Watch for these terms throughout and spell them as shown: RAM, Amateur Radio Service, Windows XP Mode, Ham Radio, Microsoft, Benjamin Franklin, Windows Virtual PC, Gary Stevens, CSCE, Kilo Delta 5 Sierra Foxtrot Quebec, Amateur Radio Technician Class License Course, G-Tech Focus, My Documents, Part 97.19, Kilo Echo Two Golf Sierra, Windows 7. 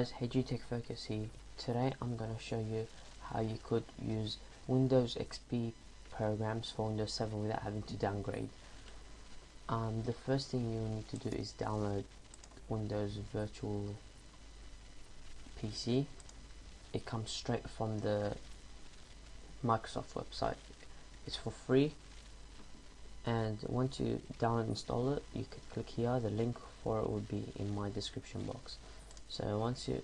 guys, hey G-Tech Focus here. Today I'm going to show you how you could use Windows XP programs for Windows 7 without having to downgrade. The first thing you need to do is download Windows Virtual PC. It comes straight from the Microsoft website. It's for free, and once you download and install it, you can click here. The link for it will be in my description box. So once you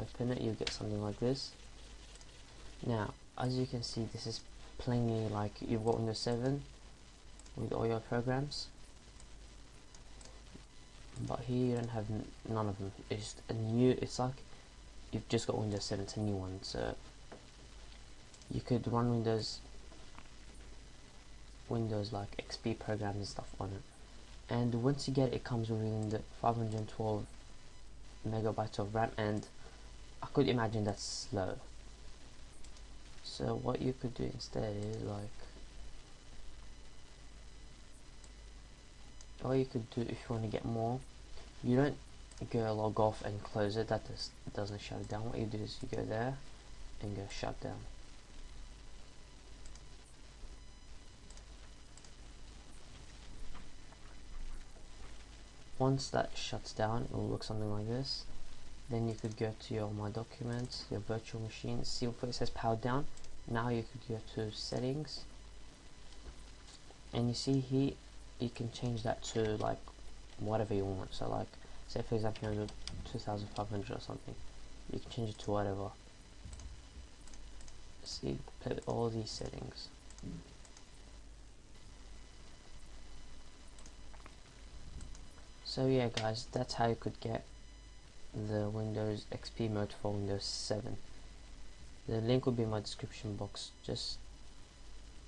open it, you get something like this. Now, as you can see, this is plainly like you've got Windows 7 with all your programs, but here you don't have none of them. It's a new. It's like you've just got Windows 7. It's a new one, so you could run Windows like XP programs and stuff on it. And once you get it comes within the 512 megabytes of RAM, and I could imagine that's slow. So what you could do instead is all you could do if you want to get more, you don't go log off and close it, that just doesn't shut it down. What you do is you go there and go shut down. Once that shuts down, it will look something like this. Then you could go to your My Documents, your virtual machine. See where it says powered down? Now you could go to settings, and you see here you can change that to like whatever you want. So like, say for example, you know, 2500 or something, you can change it to whatever. See, play with all these settings. So yeah guys, that's how you could get the Windows XP mode for Windows 7. The link will be in my description box. Just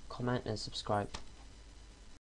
comment and subscribe.